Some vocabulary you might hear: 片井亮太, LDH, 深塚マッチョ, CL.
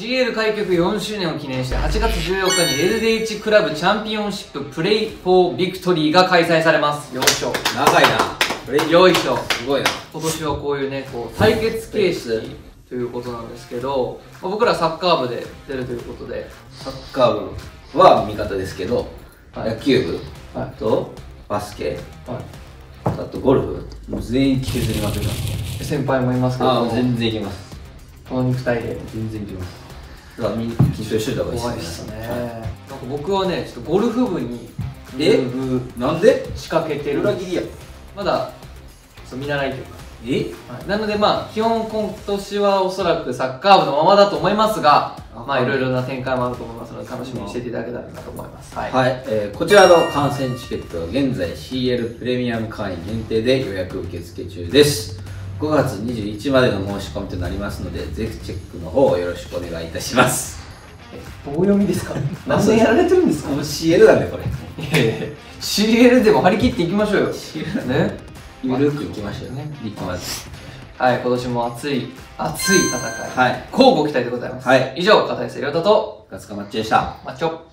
CL 開局4周年を記念して8月14日に LDH クラブチャンピオンシッププレイフォービクトリーが開催されます。よいしょ、長いな。よいしょ、すごいな。今年はこういうね、こう対決形式ということなんですけど、僕らサッカー部で出るということで、サッカー部は味方ですけど、はい、野球部、はい、とバスケ、はい、あとゴルフ、もう全員削りまくります。先輩もいますけど、全然いけます。この肉体で全然いけます。だからみんな緊張してた方がいいですね。なんか僕はね、ちょっとゴルフ部になんで仕掛けてる。裏切りや。まだ見習いというか、なのでまあ基本今年はおそらくサッカー部のままだと思いますが、まあいろいろな展開もあると思いますので楽しみにしていただけたらなと思います。はい、こちらの観戦チケットは現在 CL プレミアム会員限定で予約受付中です。5月21日までの申し込みとなりますので、ぜひチェックの方をよろしくお願いいたします。棒読みですか？何年やられてるんですか？CL だね、これ。CL でも張り切っていきましょうよ。CL ね、ゆるくいきましょうね。はい、今年も熱い戦い、はい、乞うご期待でございます。はい、以上、片井亮太と深塚マッチョでした。マッチョ。